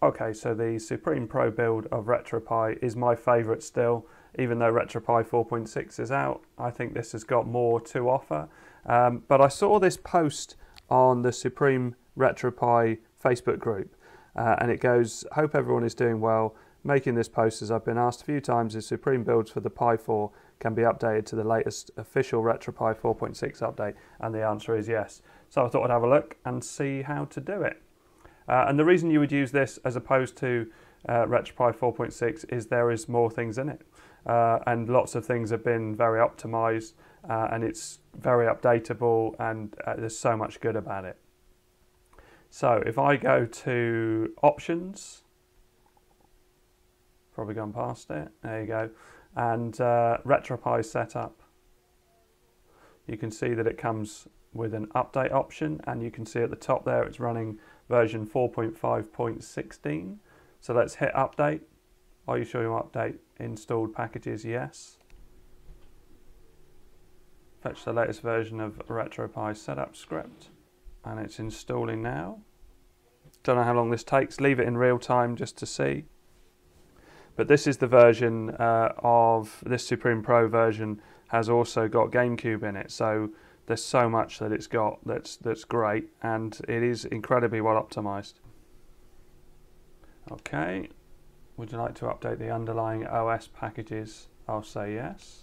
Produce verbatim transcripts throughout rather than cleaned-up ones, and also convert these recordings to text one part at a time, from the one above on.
Okay, so the Supreme Pro build of RetroPie is my favourite still. Even though RetroPie four point six is out, I think this has got more to offer. Um, but I saw this post on the Supreme RetroPie Facebook group, uh, and it goes, "Hope everyone is doing well. Making this post as I've been asked a few times if Supreme builds for the Pi four can be updated to the latest official RetroPie four point six update," and the answer is yes. So I thought I'd have a look and see how to do it. Uh, and the reason you would use this as opposed to uh, RetroPie four point six is there is more things in it. Uh, and lots of things have been very optimized, uh, and it's very updatable, and uh, there's so much good about it. So if I go to Options, probably gone past it, there you go, and uh, RetroPie Setup, you can see that it comes with an update option, and you can see at the top there it's running version four point five point sixteen. So let's hit update. Are you sure you update installed packages? Yes. Fetch the latest version of RetroPie setup script, and it's installing now. Don't know how long this takes. Leave it in real time just to see. But this is the version uh, of this Supreme Pro version has also got GameCube in it. So there's so much that it's got that's that's great, and it is incredibly well optimized. Okay. Would you like to update the underlying O S packages? I'll say yes.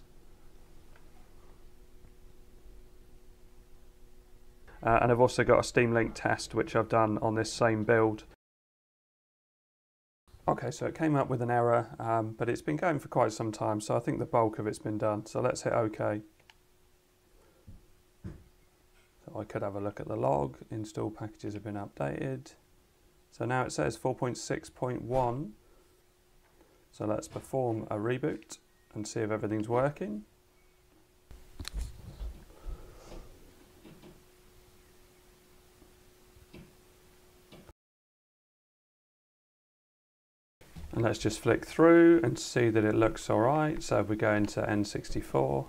Uh, and I've also got a Steam Link test, which I've done on this same build. Okay, so it came up with an error, um, but it's been going for quite some time, so I think the bulk of it's been done. So let's hit OK. So I could have a look at the log. Install packages have been updated. So now it says four point six point one. So let's perform a reboot and see if everything's working. And let's just flick through and see that it looks all right. So if we go into N sixty-four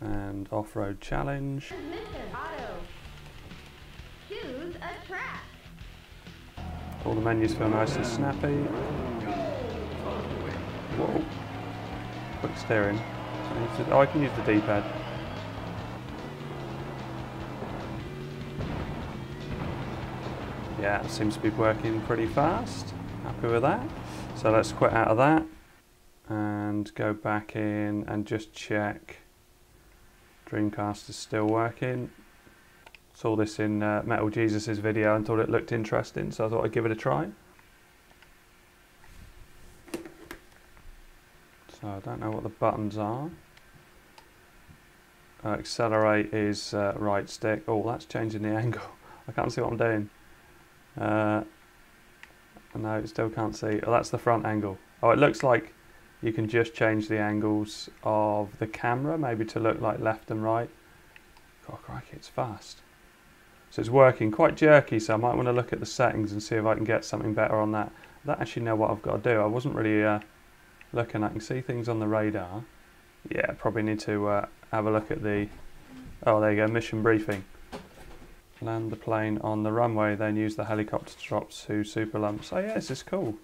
and off-road challenge. All the menus feel nice and snappy. Whoa. Quick steering. Oh, I can use the D-pad. Yeah, it seems to be working pretty fast. Happy with that. So let's quit out of that and go back in and just check. Dreamcast is still working. Saw this in uh, Metal Jesus' video and thought it looked interesting, so I thought I'd give it a try. So I don't know what the buttons are. Uh, accelerate is uh, right stick. Oh, that's changing the angle. I can't see what I'm doing. Uh, no, still can't see. Oh, that's the front angle. Oh, it looks like you can just change the angles of the camera, maybe to look like left and right. Oh, crikey, it's fast. So it's working quite jerky, so I might want to look at the settings and see if I can get something better on that. I don't actually know what I've got to do. I wasn't really uh, looking. I can see things on the radar. Yeah, probably need to uh, have a look at the... Oh, there you go, mission briefing. Land the plane on the runway, then use the helicopter to drop to super lumps. Oh yeah, this is cool.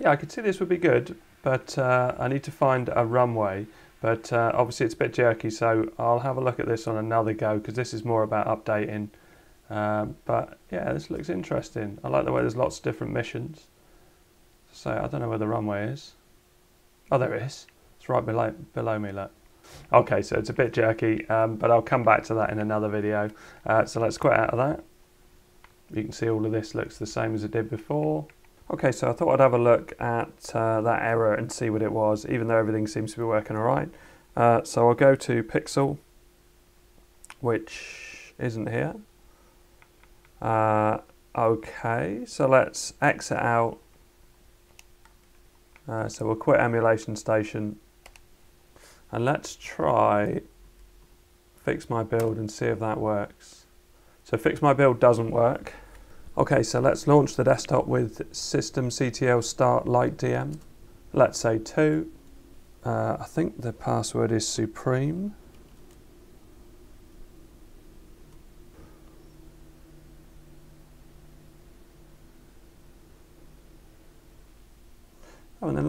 Yeah, I could see this would be good, but uh, I need to find a runway. But uh, obviously it's a bit jerky, so I'll have a look at this on another go, because this is more about updating. Um, but yeah, this looks interesting. I like the way there's lots of different missions. So I don't know where the runway is. Oh, there it is. It's right below, below me, look. Okay, so it's a bit jerky, um, but I'll come back to that in another video. Uh, so let's quit out of that. You can see all of this looks the same as it did before. Okay, so I thought I'd have a look at uh, that error and see what it was, even though everything seems to be working all right. Uh, so I'll go to Pixel, which isn't here. Uh, okay, so let's exit out. Uh, so we'll quit emulation station. And let's try fix my build and see if that works. So fix my build doesn't work. Okay, so let's launch the desktop with systemctl start lightdm. Let's say two. Uh, I think the password is Supreme.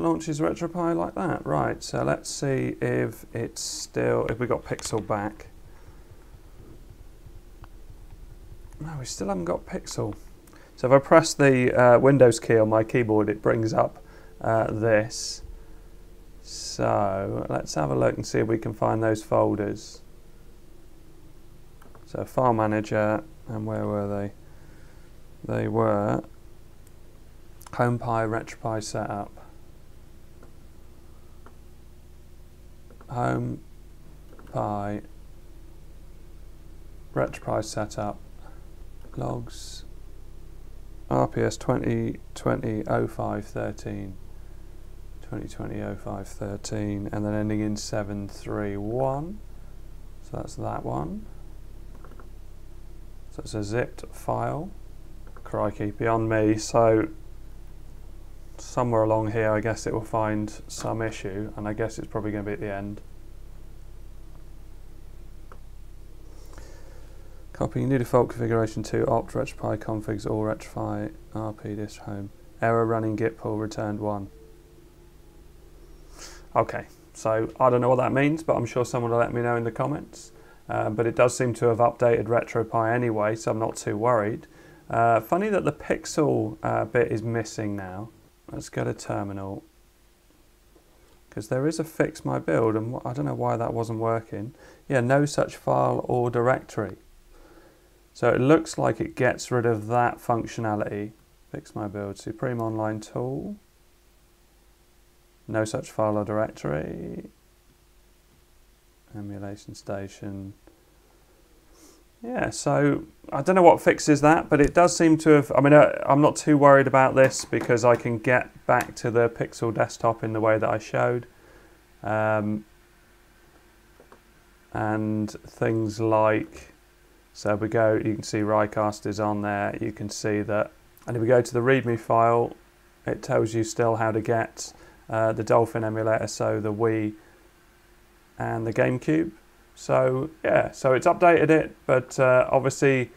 launches RetroPie like that. Right, so let's see if it's still, if we got Pixel back. No, we still haven't got Pixel. So if I press the uh, Windows key on my keyboard, it brings up uh, this. So let's have a look and see if we can find those folders. So file manager, and where were they? They were HomePie, RetroPie setup. HomePie, RetroPie setup, logs, R P S twenty twenty oh five thirteen, twenty twenty oh five thirteen, and then ending in seven three one. So that's that one. So it's a zipped file. Crikey, beyond me. So somewhere along here I guess it will find some issue, and I guess it's probably going to be at the end. Copy new default configuration to opt RetroPie configs all RetroPie R P disk home. Error running git pull returned one. Okay, so I don't know what that means, but I'm sure someone will let me know in the comments. Uh, but it does seem to have updated RetroPie anyway, so I'm not too worried. Uh, funny that the Pixel uh, bit is missing now. Let's go to terminal, because there is a fix my build, and I don't know why that wasn't working. Yeah, no such file or directory. So it looks like it gets rid of that functionality. Fix my build, Supreme Online Tool. No such file or directory. Emulation station. Yeah, so I don't know what fixes that, but it does seem to have, I mean, I'm not too worried about this because I can get back to the Pixel desktop in the way that I showed. Um, and things like, so if we go, you can see RyCast is on there, you can see that, and if we go to the readme file, it tells you still how to get uh, the Dolphin emulator, so the Wii and the GameCube. So yeah, so it's updated it, but uh, obviously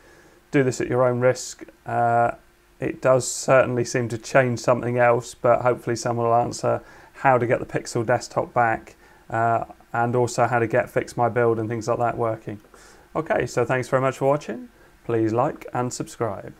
do this at your own risk. Uh, it does certainly seem to change something else, but hopefully someone will answer how to get the Pixel desktop back uh, and also how to get Fix My Build and things like that working. Okay, so thanks very much for watching. Please like and subscribe.